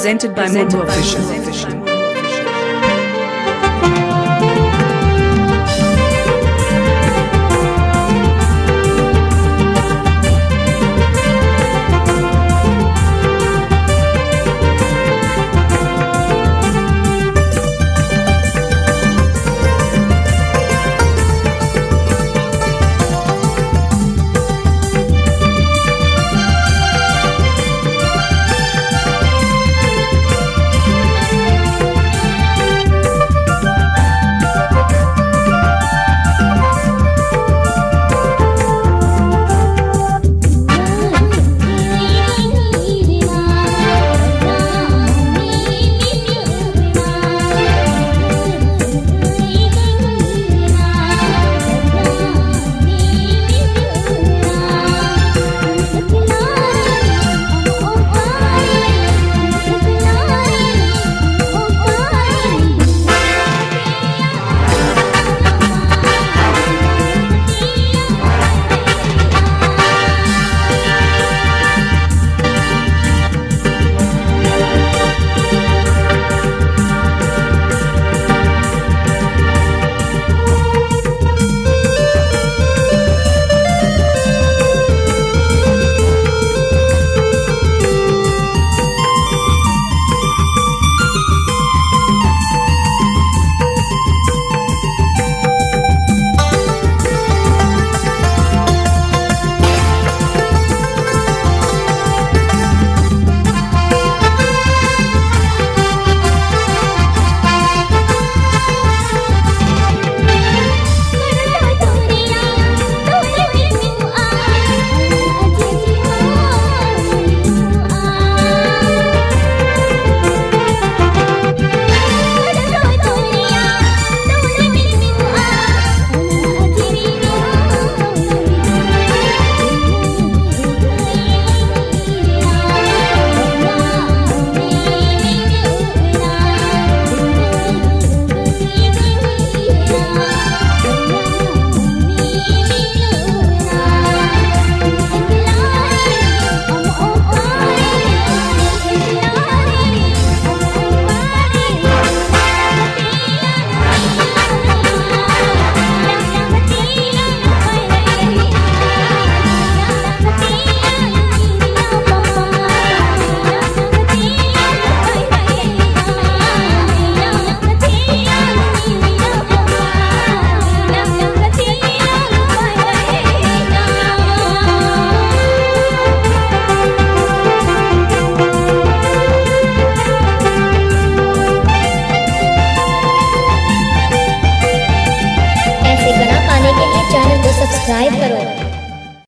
presented by Murmu Official.